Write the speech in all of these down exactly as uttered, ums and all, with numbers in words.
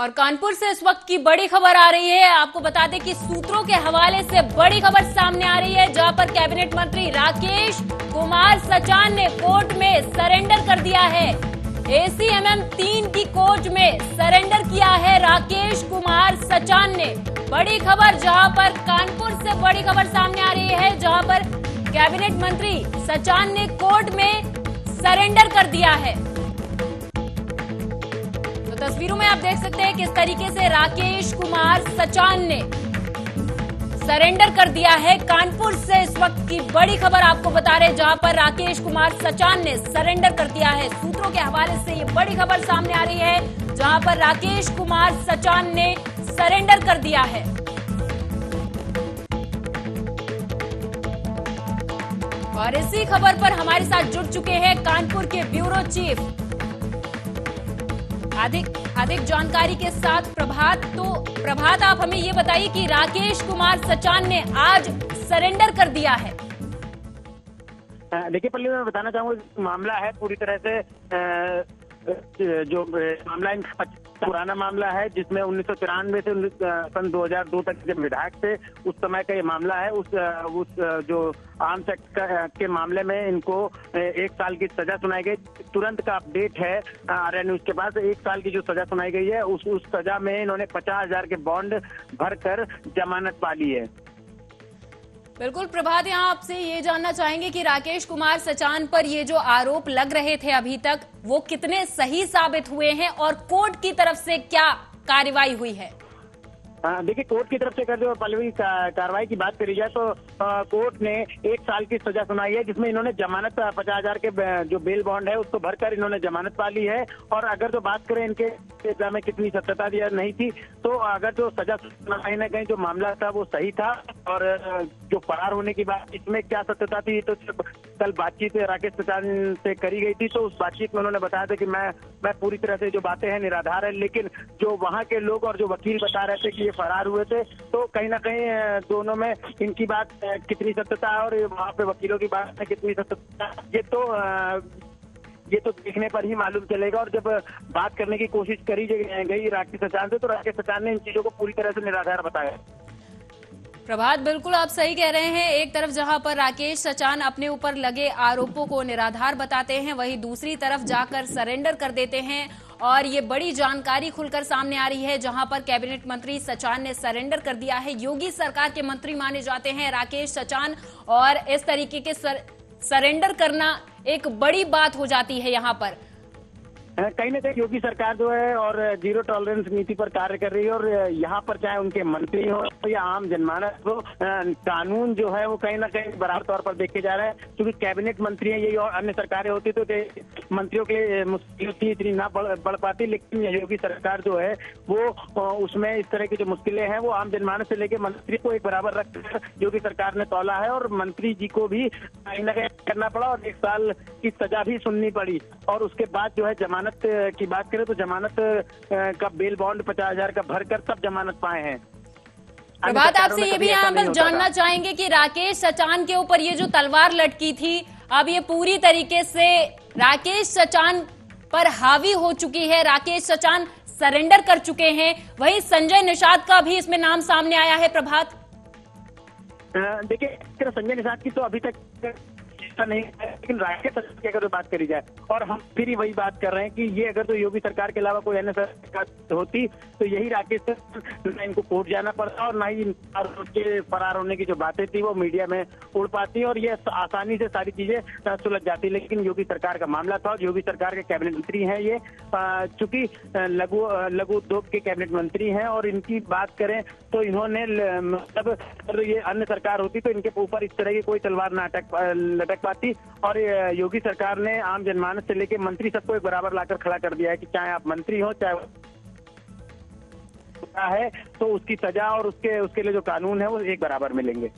और कानपुर से इस वक्त की बड़ी खबर आ रही है। आपको बता दें कि सूत्रों के हवाले से बड़ी खबर सामने आ रही है, जहां पर कैबिनेट मंत्री राकेश कुमार सचान ने कोर्ट में सरेंडर कर दिया है। एसीएमएम तीन की कोर्ट में सरेंडर किया है राकेश कुमार सचान ने। बड़ी खबर जहां पर कानपुर से बड़ी खबर सामने आ रही है, जहां पर कैबिनेट मंत्री सचान ने कोर्ट में सरेंडर कर दिया है। तस्वीरों में आप देख सकते हैं किस तरीके से राकेश कुमार सचान ने सरेंडर कर दिया है। कानपुर से इस वक्त की बड़ी खबर आपको बता रहे, जहां पर राकेश कुमार सचान ने सरेंडर कर दिया है। सूत्रों के हवाले से ये बड़ी खबर सामने आ रही है, जहां पर राकेश कुमार सचान ने सरेंडर कर दिया है। और इसी खबर पर हमारे साथ जुड़ चुके हैं कानपुर के ब्यूरो चीफ अधिक अधिक जानकारी के साथ प्रभात। तो प्रभात, आप हमें ये बताइए कि राकेश कुमार सचान ने आज सरेंडर कर दिया है। देखिए पल्लवी, मैं बताना चाहूंगा मामला है पूरी तरह से आ, जो मामला इनका पुराना मामला है, जिसमें उन्नीस सौ तिरानवे से सन दो हज़ार दो तक जब विधायक थे उस समय का ये मामला है। उस उस जो आर्म्स एक्ट के मामले में इनको एक साल की सजा सुनाई गई। तुरंत का अपडेट है आर्या न्यूज के पास, एक साल की जो सजा सुनाई गई है उस उस सजा में इन्होंने पचास हजार के बॉन्ड भरकर जमानत पा ली है। बिल्कुल प्रभात, यहाँ आपसे ये जानना चाहेंगे कि राकेश कुमार सचान पर ये जो आरोप लग रहे थे अभी तक, वो कितने सही साबित हुए हैं और कोर्ट की तरफ से क्या कार्रवाई हुई है। देखिए कोर्ट की तरफ से कर जो पल्लवी कार्रवाई की बात करी जाए तो आ, कोर्ट ने एक साल की सजा सुनाई है, जिसमें इन्होंने जमानत पचास हजार के जो बेल बॉन्ड है उसको भरकर इन्होंने जमानत पा ली है। और अगर जो बात करें इनके इल्जाम में कितनी सत्यता या नहीं थी, तो अगर जो सजा कहीं ना कहीं जो मामला था वो सही था। और जो फरार होने की बात, इसमें क्या सत्यता थी, तो कल बातचीत राकेश प्रसाद से करी गई थी, तो उस बातचीत में उन्होंने बताया था कि मैं मैं पूरी तरह से जो बातें हैं निराधार है। लेकिन जो वहाँ के लोग और जो वकील बता रहे थे कि फरार हुए थे, तो कहीं ना कहीं दोनों में इनकी बात कितनी सत्यता है और वहाँ पे वकीलों की बात में कितनी सत्यता, ये तो ये तो देखने पर ही मालूम चलेगा। और जब बात करने की कोशिश करी गई राकेश सचान से, तो राकेश सचान ने इन चीजों को पूरी तरह से निराधार बताया। प्रभात, बिल्कुल आप सही कह रहे हैं। एक तरफ जहां पर राकेश सचान अपने ऊपर लगे आरोपों को निराधार बताते हैं, वहीं दूसरी तरफ जाकर सरेंडर कर देते हैं। और ये बड़ी जानकारी खुलकर सामने आ रही है, जहां पर कैबिनेट मंत्री सचान ने सरेंडर कर दिया है। योगी सरकार के मंत्री माने जाते हैं राकेश सचान, और इस तरीके के सर, सरेंडर करना एक बड़ी बात हो जाती है। यहाँ पर कहीं ना कहीं योगी सरकार जो है और जीरो टॉलरेंस नीति पर कार्य कर रही है, और यहाँ पर चाहे उनके मंत्री हो या आम जनमानस हो, कानून जो है वो कहीं ना कहीं बराबर तौर पर देखे जा रहा है। क्योंकि कैबिनेट मंत्री है यही, और अन्य सरकारें होती तो मंत्रियों के लिए मुश्किल इतनी ना बढ़, बढ़ पाती, लेकिन योगी सरकार जो है वो उसमें इस तरह की जो मुश्किलें हैं वो आम जनमानस से लेकर मंत्री को एक बराबर रखकर योगी सरकार ने तोला है। और मंत्री जी को भी कहीं ना कहीं करना पड़ा और एक साल की सजा भी सुननी पड़ी। और उसके बाद जो है जमा जमानत की बात करें तो जमानत का बेल बॉन्ड पचास हजार का भरकर सब जमानत पाए हैं। प्रभात, आपसे ये भी हम बस जानना चाहेंगे कि राकेश सचान के ऊपर ये जो तलवार लटकी थी, अब ये पूरी तरीके से राकेश सचान पर हावी हो चुकी है। राकेश सचान सरेंडर कर चुके हैं, वहीं संजय निषाद का भी इसमें नाम सामने आया है। प्रभात, देखिए संजय निषाद की तो अभी तक नहीं है, लेकिन राकेश सचान की अगर बात करी जाए, और हम फिर वही बात कर रहे हैं कि ये अगर तो योगी सरकार के अलावा कोई अन्य सरकार होती तो यही राकेश सचान इनको कोर्ट जाना पड़ता, और ना ही इनके फरार होने की जो बातें थी वो मीडिया में उड़ पाती, और ये आसानी से सारी चीजें सुलझ जाती। लेकिन योगी सरकार का मामला था, और योगी सरकार के कैबिनेट मंत्री हैं ये, चूंकि लघु लघु उद्योग के कैबिनेट मंत्री हैं, और इनकी बात करें तो इन्होंने मतलब ये अन्य सरकार होती तो इनके ऊपर इस तरह की कोई तलवार ना अटक लटक पाती। और योगी सरकार ने आम जनमानस से लेकर मंत्री सबको एक बराबर लाकर खड़ा कर दिया है कि चाहे आप मंत्री हो चाहे है, तो उसकी सजा और उसके उसके लिए जो कानून है वो एक बराबर मिलेंगे।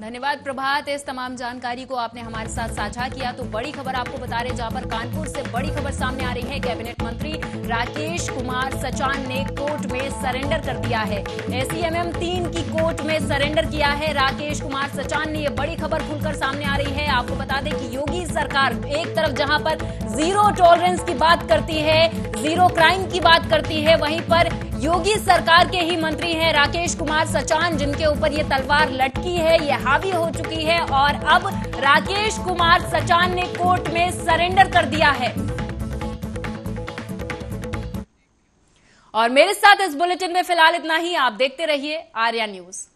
धन्यवाद प्रभात, इस तमाम जानकारी को आपने हमारे साथ साझा किया। तो बड़ी खबर आपको बता रहे, जहां पर कानपुर से बड़ी खबर सामने आ रही है, कैबिनेट मंत्री राकेश कुमार सचान ने कोर्ट में सरेंडर कर दिया है। एसीएमएम तीन की कोर्ट में सरेंडर किया है राकेश कुमार सचान ने। ये बड़ी खबर खुलकर सामने आ रही है। आपको बता दें कि योगी सरकार एक तरफ जहां पर जीरो टॉलरेंस की बात करती है, जीरो क्राइम की बात करती है। वहीं पर योगी सरकार के ही मंत्री हैं राकेश कुमार सचान, जिनके ऊपर ये तलवार लटकी है, ये हावी हो चुकी है और अब राकेश कुमार सचान ने कोर्ट में सरेंडर कर दिया है। और मेरे साथ इस बुलेटिन में फिलहाल इतना ही। आप देखते रहिए आर्या न्यूज।